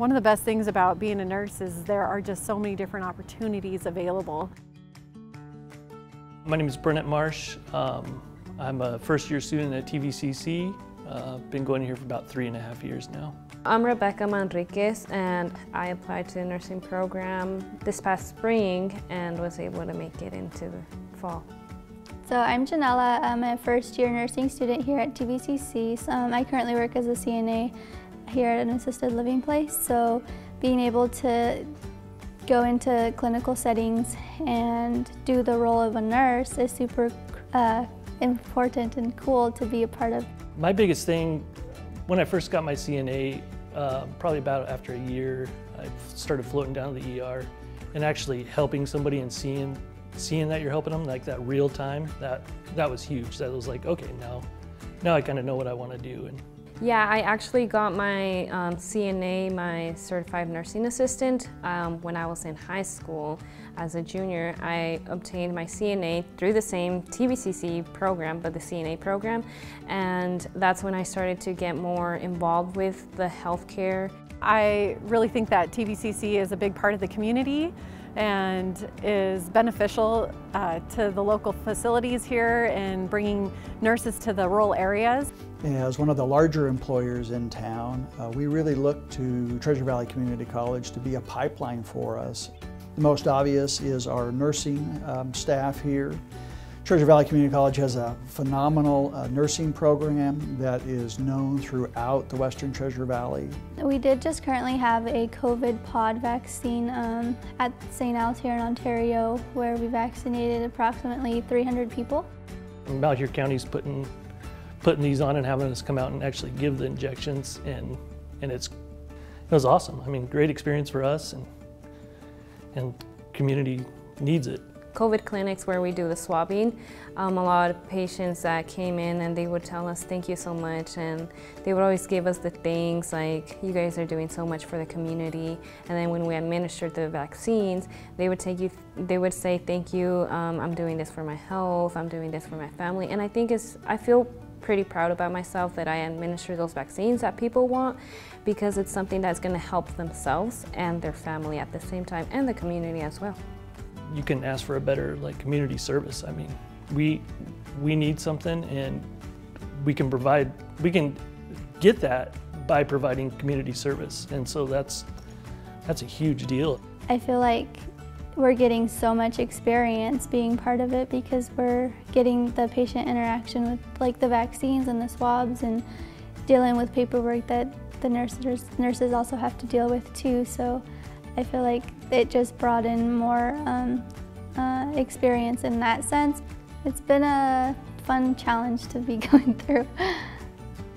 One of the best things about being a nurse is there are just so many different opportunities available. My name is Burnett Marsh. I'm a first-year student at TVCC. Been going here for about 3.5 years now. I'm Rebecca Manriquez, and I applied to the nursing program this past spring and was able to make it into the fall. So I'm Janella. I'm a first-year nursing student here at TVCC. I currently work as a CNA here at an assisted living place, so being able to go into clinical settings and do the role of a nurse is super important and cool to be a part of. My biggest thing, when I first got my CNA, probably about after a year, I started floating down to the ER and actually helping somebody and seeing that you're helping them, like that real time, that was huge. That was like, okay, now I kind of know what I want to do. And yeah, I actually got my CNA, my certified nursing assistant, when I was in high school. As a junior, I obtained my CNA through the same TVCC program, but the CNA program, and that's when I started to get more involved with the healthcare. I really think that TVCC is a big part of the community and is beneficial to the local facilities here and bringing nurses to the rural areas. As one of the larger employers in town, we really look to Treasure Valley Community College to be a pipeline for us. The most obvious is our nursing staff here. Treasure Valley Community College has a phenomenal nursing program that is known throughout the Western Treasure Valley. We did just currently have a COVID pod vaccine at St. Al's here in Ontario, where we vaccinated approximately 300 people. Malheur County's putting these on and having us come out and actually give the injections, and it was awesome. I mean, great experience for us, and community needs it. COVID clinics where we do the swabbing. A lot of patients that came in and they would tell us thank you so much, and they would always give us the things like, you guys are doing so much for the community. And then when we administered the vaccines, they would say thank you, I'm doing this for my health, I'm doing this for my family. And I feel pretty proud about myself that I administer those vaccines that people want, because it's something that's going to help themselves and their family at the same time, and the community as well. You can ask for a better, like, community service. I mean, we need something, and we can get that by providing community service, and so that's a huge deal. I feel like we're getting so much experience being part of it, because we're getting the patient interaction with, like, the vaccines and the swabs, and dealing with paperwork that the nurses also have to deal with too. So I feel like it just brought in more experience in that sense. It's been a fun challenge to be going through.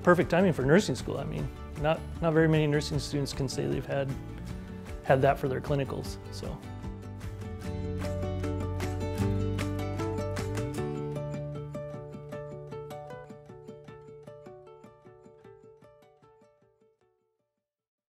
Perfect timing for nursing school. I mean, not very many nursing students can say they've had that for their clinicals. So.